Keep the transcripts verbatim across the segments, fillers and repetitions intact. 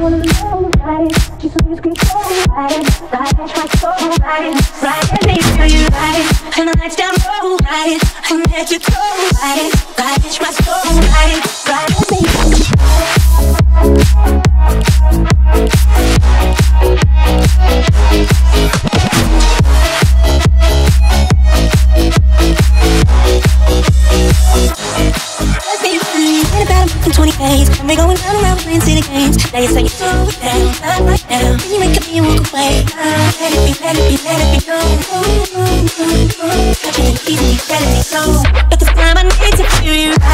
wanna be so right. She's so you can so right. Right, right, so right. Right, and they feel you right. And the lights down low right. And that you so right. Right, it's my so right. Right, and they feel you right. Let's be free. In about a month and twenty days, and we're going round and round playing city games. Now you're saying so with them, not right now. Then you make a me walk away. Let it be, let it be, let it be known. Touching it easily, let it be so. But this time I need to feel you right. I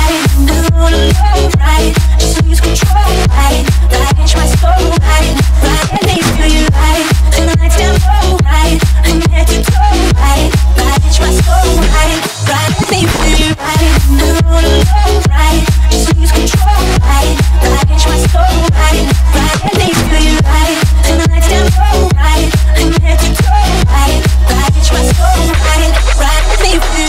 don't wanna love right. Just lose control right. Gotta catch my soul right. Right, and they feel you right. And the lights down low right. And let you go right. Gotta catch my soul right. Right, and they feel you right. I don't wanna love right. Just lose control right. Gotta catch my soul right. Right, and they feel you right. And the lights down low right. And let you go right. Gotta catch my soul right. Right, and they feel you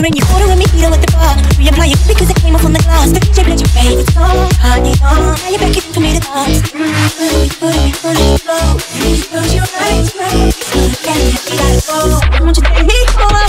when you order with me, beat with the bar. Reapply it because it came off on the glass. The D J played your favorite song. Honey, on. Now you're back in for me to dance. Put it, put it, put it, flow. Close your eyes, right? It's good, yeah, you gotta go. I want you to take me,